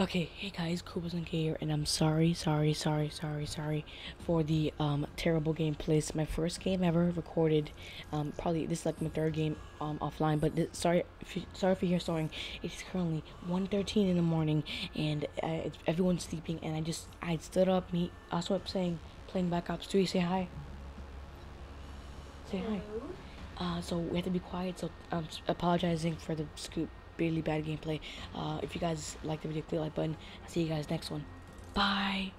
Okay, hey guys, koolbrosMK here, and I'm sorry for the terrible gameplay. It's my first game ever recorded. Probably this is like my third game offline, but sorry if you hear snoring. It's currently 1:13 in the morning, and everyone's sleeping, and I stood up. Me also up playing Black Ops 3. Say hi. Say hi. So we have to be quiet. So I'm apologizing for the scoop. Really bad gameplay. If you guys like the video, click the like button. I'll see you guys next one. Bye.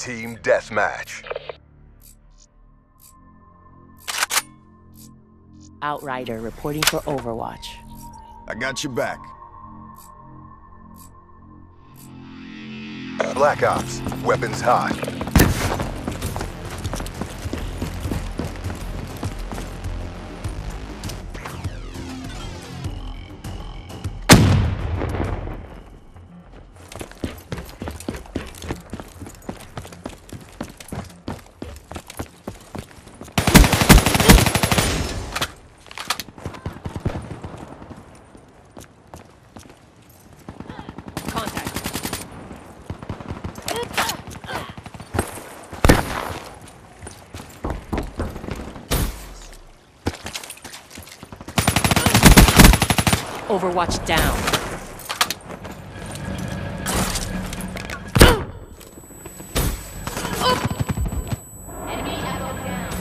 Team Deathmatch. Outrider reporting for Overwatch. I got you back. Black Ops, weapons high. Overwatch down. Enemy ammo down.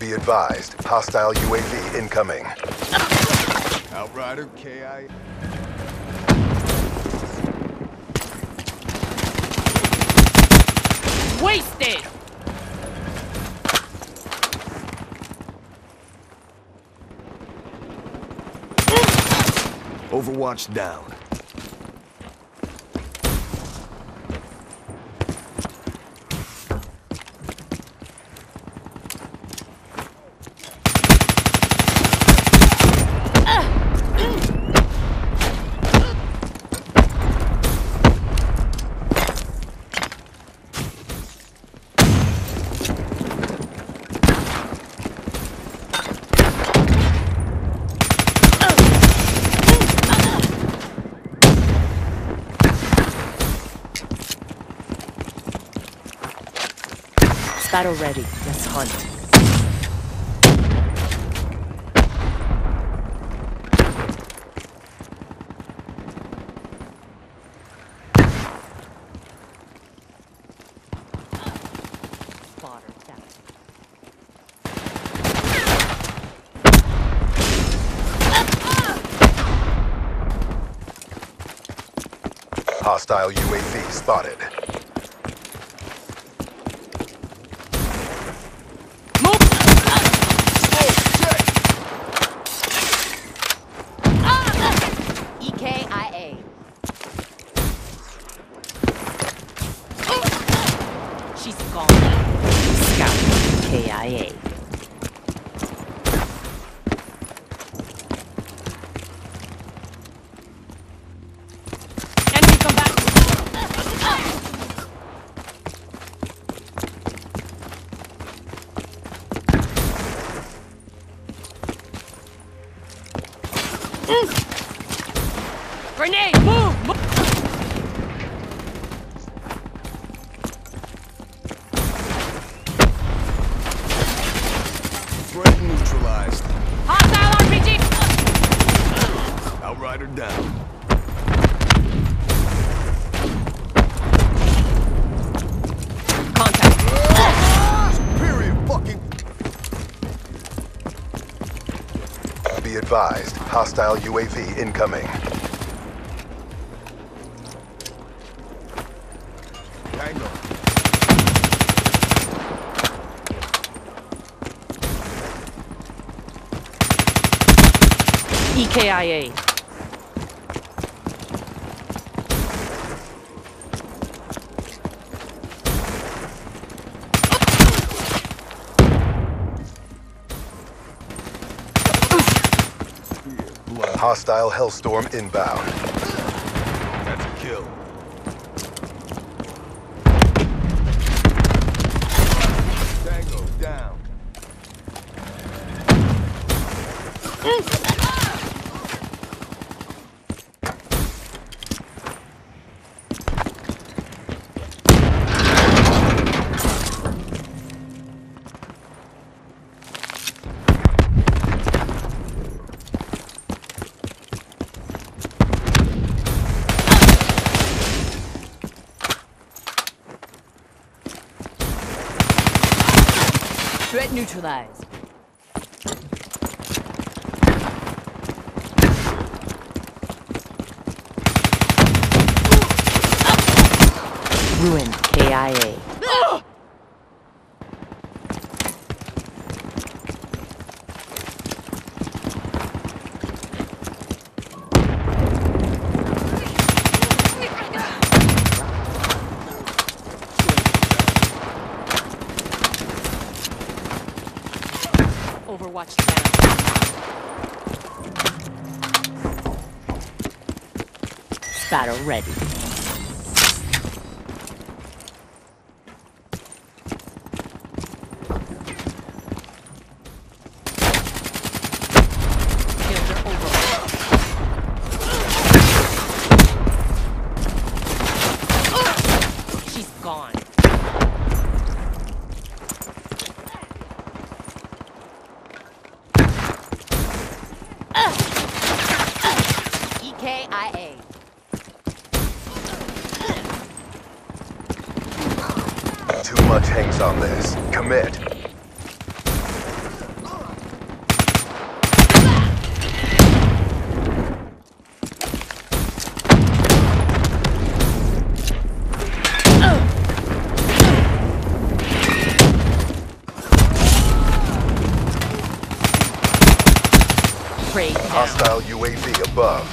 Be advised, hostile UAV incoming. Outrider KI. Wasted! Overwatch down. Battle ready. Let's hunt. Spotter down. Hostile UAV spotted. Call me Scout KIA. Enemy come back. Grenade, move, move. Threat neutralized. Hostile RPG! Outrider down. Contact. Period fucking. Be advised, hostile UAV incoming. EKIA. Hostile Hellstorm inbound. That's a kill. Tango down. Threat neutralized. Ruined KIA. Overwatch down. Battle ready. KIA. Too much hangs on this. Commit. Hostile UAV above.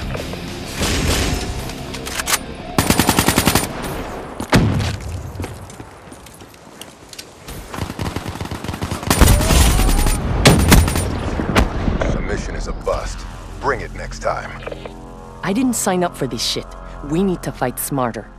Bust. Bring it next time. I didn't sign up for this shit. We need to fight smarter.